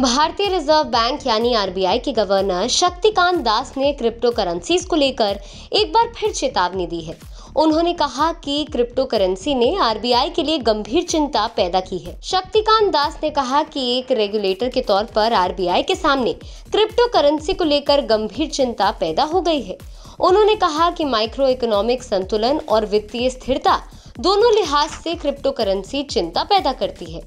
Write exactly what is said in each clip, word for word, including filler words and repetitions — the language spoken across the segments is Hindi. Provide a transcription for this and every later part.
भारतीय रिजर्व बैंक यानी आर बी आई के गवर्नर शक्तिकांत दास ने क्रिप्टोकरेंसी को लेकर एक बार फिर चेतावनी दी है। उन्होंने कहा कि क्रिप्टोकरेंसी ने आर बी आई के लिए गंभीर चिंता पैदा की है। शक्तिकांत दास ने कहा कि एक रेगुलेटर के तौर पर आर बी आई के सामने क्रिप्टोकरेंसी को लेकर गंभीर चिंता पैदा हो गई है। उन्होंने कहा कि माइक्रो इकोनॉमिक संतुलन और वित्तीय स्थिरता दोनों लिहाज से क्रिप्टोकरेंसी चिंता पैदा करती है।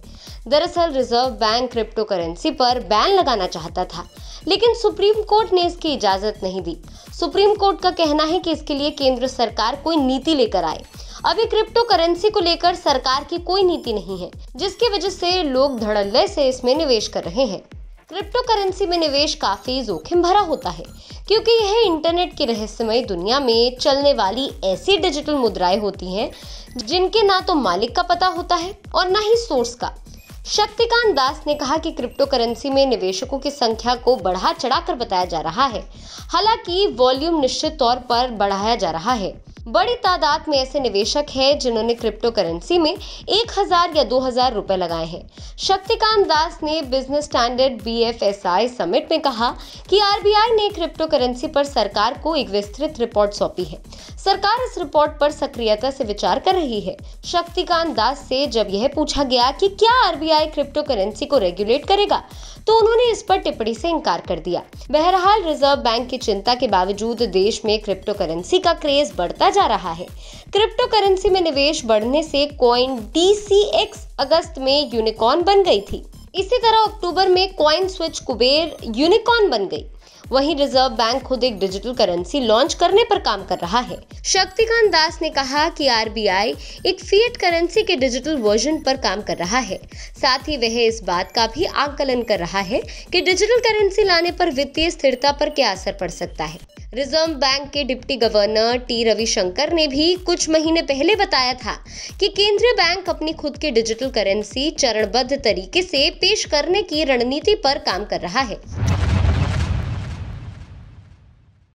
दरअसल रिजर्व बैंक क्रिप्टोकरेंसी पर बैन लगाना चाहता था, लेकिन सुप्रीम कोर्ट ने इसकी इजाजत नहीं दी। सुप्रीम कोर्ट का कहना है कि इसके लिए केंद्र सरकार कोई नीति लेकर आए। अभी क्रिप्टोकरेंसी को लेकर सरकार की कोई नीति नहीं है, जिसकी वजह से लोग धड़ल्ले से इसमें निवेश कर रहे हैं। क्रिप्टोकरेंसी में निवेश काफी जोखिम भरा होता है, क्योंकि यह इंटरनेट की रहस्यमय दुनिया में चलने वाली ऐसी डिजिटल मुद्राएं होती हैं, जिनके ना तो मालिक का पता होता है और ना ही सोर्स का। शक्तिकांत दास ने कहा कि क्रिप्टोकरेंसी में निवेशकों की संख्या को बढ़ा चढ़ाकर बताया जा रहा है, हालांकि वॉल्यूम निश्चित तौर पर बढ़ाया जा रहा है। बड़ी तादाद में ऐसे निवेशक हैं जिन्होंने क्रिप्टोकरेंसी में एक हजार या दो हजार रुपए लगाए हैं। शक्तिकांत दास ने business standard B F S I summit में कहा कि आर बी आई ने क्रिप्टोकरेंसी पर सरकार को एक विस्तृत रिपोर्ट सौंपी है। सरकार इस रिपोर्ट पर सक्रियता से विचार कर रही है। शक्तिकांत दास से जब यह पूछा गया कि क्या आर बी आई क्रिप्टोकरेंसी को रेगुलेट करेगा, तो उन्होंने इस पर टिप्पणी से इनकार कर दिया। बहरहाल रिजर्व बैंक की चिंता के बावजूद देश में क्रिप्टोकरेंसी का क्रेज बढ़ता जा रहा है। क्रिप्टोकरेंसी में निवेश बढ़ने से कॉइन डी सी एक्स अगस्त में यूनिकॉर्न बन गई थी। इसी तरह अक्टूबर में कॉइन स्विच कुबेर यूनिकॉर्न बन गई। वहीं रिजर्व बैंक खुद एक डिजिटल करेंसी लॉन्च करने पर काम कर रहा है। शक्तिकांत दास ने कहा कि आर बी आई एक फिएट करेंसी के डिजिटल वर्जन पर काम कर रहा है। साथ ही वह इस बात का भी आकलन कर रहा है कि डिजिटल करेंसी लाने पर वित्तीय स्थिरता पर क्या असर पड़ सकता है। रिजर्व बैंक के डिप्टी गवर्नर टी रविशंकर ने भी कुछ महीने पहले बताया था कि केंद्रीय बैंक अपनी खुद की डिजिटल करेंसी चरणबद्ध तरीके से पेश करने की रणनीति पर काम कर रहा है।